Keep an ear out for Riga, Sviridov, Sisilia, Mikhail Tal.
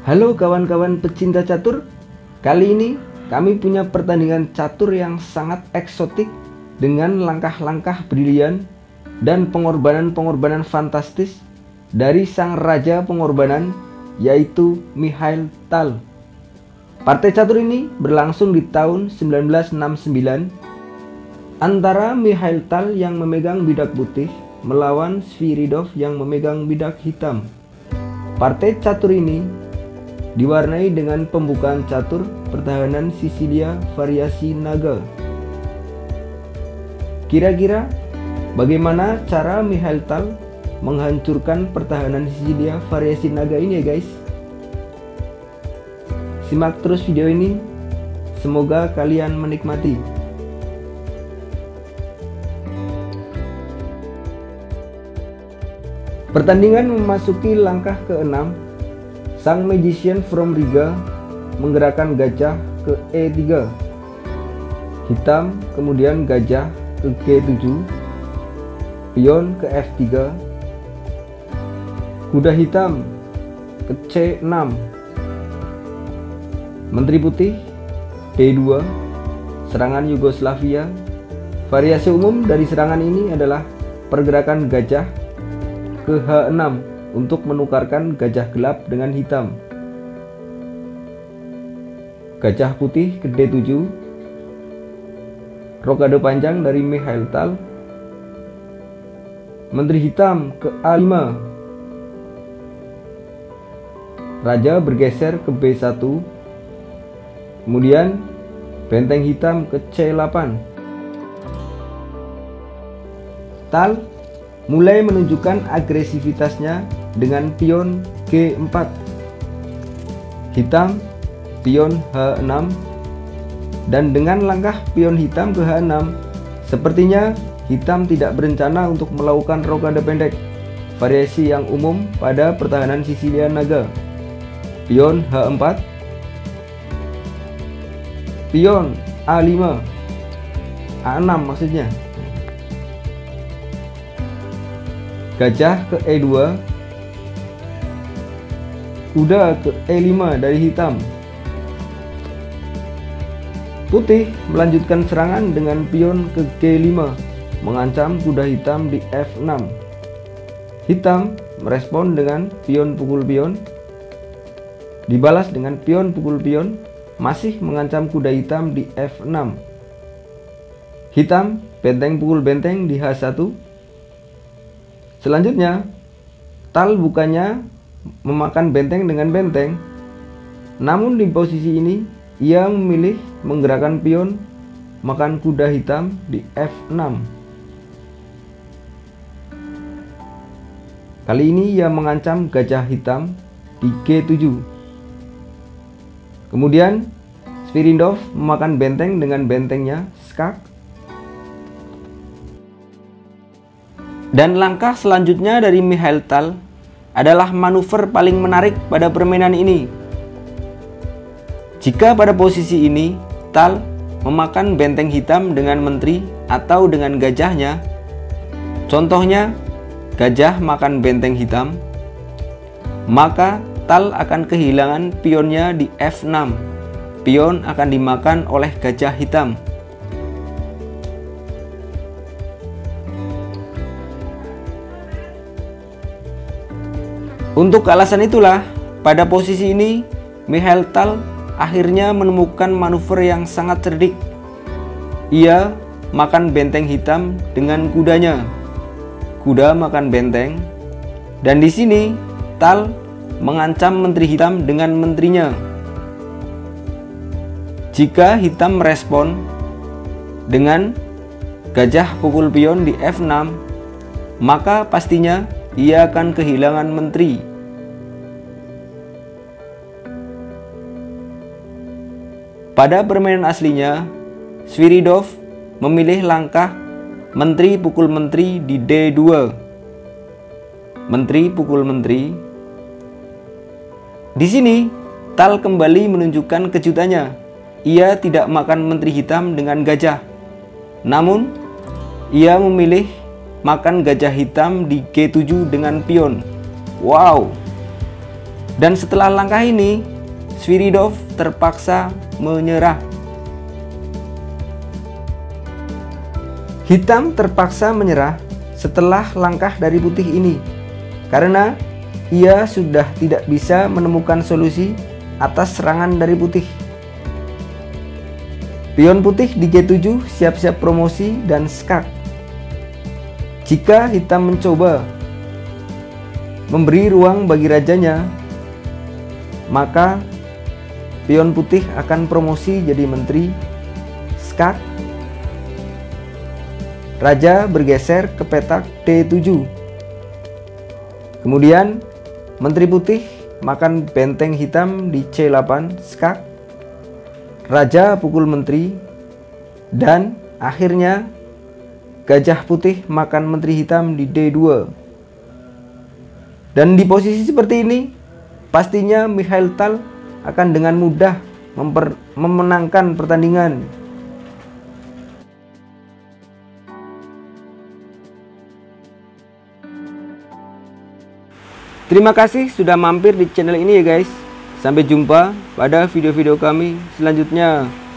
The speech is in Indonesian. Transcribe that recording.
Halo kawan-kawan pecinta catur, kali ini kami punya pertandingan catur yang sangat eksotik dengan langkah-langkah brilian dan pengorbanan-pengorbanan fantastis dari sang raja pengorbanan, yaitu Mikhail Tal. Partai catur ini berlangsung di tahun 1969 antara Mikhail Tal yang memegang bidak putih melawan Sviridov yang memegang bidak hitam. Partai catur ini diwarnai dengan pembukaan catur pertahanan Sisilia variasi naga. Kira-kira bagaimana cara Mikhail Tal menghancurkan pertahanan Sisilia variasi naga ini ya guys? Simak terus video ini, semoga kalian menikmati. Pertandingan memasuki langkah ke-6. Sang magician from Riga menggerakkan gajah ke E3, hitam kemudian gajah ke G7, pion ke F3, kuda hitam ke C6, menteri putih D2, serangan Yugoslavia. Variasi umum dari serangan ini adalah pergerakan gajah ke H6 untuk menukarkan gajah gelap dengan hitam, gajah putih ke D7, rokade panjang dari Mikhail Tal, menteri hitam ke A5, raja bergeser ke B1, kemudian benteng hitam ke C8. Tal mulai menunjukkan agresivitasnya dengan pion G4, hitam pion H6, dan dengan langkah pion hitam ke H6, sepertinya hitam tidak berencana untuk melakukan rokade pendek, variasi yang umum pada pertahanan Sisilia naga. Pion H4, pion A5, A6 maksudnya, gajah ke E2, kuda ke E5 dari hitam. Putih melanjutkan serangan dengan pion ke G5, mengancam kuda hitam di F6. Hitam merespon dengan pion pukul pion, dibalas dengan pion pukul pion, masih mengancam kuda hitam di F6. Hitam benteng pukul benteng di H1. Selanjutnya, Tal bukannya memakan benteng dengan benteng, namun di posisi ini ia memilih menggerakkan pion makan kuda hitam di F6. Kali ini ia mengancam gajah hitam di G7. Kemudian Sviridov memakan benteng dengan bentengnya, skak. Dan langkah selanjutnya dari Mikhail Tal adalah manuver paling menarik pada permainan ini. Jika pada posisi ini Tal memakan benteng hitam dengan menteri atau dengan gajahnya, contohnya gajah makan benteng hitam, maka Tal akan kehilangan pionnya di F6. Pion akan dimakan oleh gajah hitam. Untuk alasan itulah, pada posisi ini Mikhail Tal akhirnya menemukan manuver yang sangat cerdik. Ia makan benteng hitam dengan kudanya, kuda makan benteng, dan di sini Tal mengancam menteri hitam dengan menterinya. Jika hitam merespon dengan gajah pukul pion di F6, maka pastinya ia akan kehilangan menteri. Pada permainan aslinya, Sviridov memilih langkah menteri pukul menteri di D2, menteri pukul menteri. Di sini Tal kembali menunjukkan kejutannya. Ia tidak makan menteri hitam dengan gajah, namun ia memilih makan gajah hitam di G7 dengan pion. Wow, Dan setelah langkah ini, Sviridov terpaksa menyerah. Hitam terpaksa menyerah setelah langkah dari putih ini, karena ia sudah tidak bisa menemukan solusi atas serangan dari putih. Pion putih di G7 siap-siap promosi dan skak. Jika hitam mencoba memberi ruang bagi rajanya, maka pion putih akan promosi jadi menteri, skak. Raja bergeser ke petak D7. Kemudian menteri putih makan benteng hitam di C8, skak. Raja pukul menteri, dan akhirnya gajah putih makan menteri hitam di D2. Dan di posisi seperti ini, pastinya Mikhail Tal akan dengan mudah memenangkan pertandingan. Terima kasih sudah mampir di channel ini ya guys. Sampai jumpa pada video-video kami selanjutnya.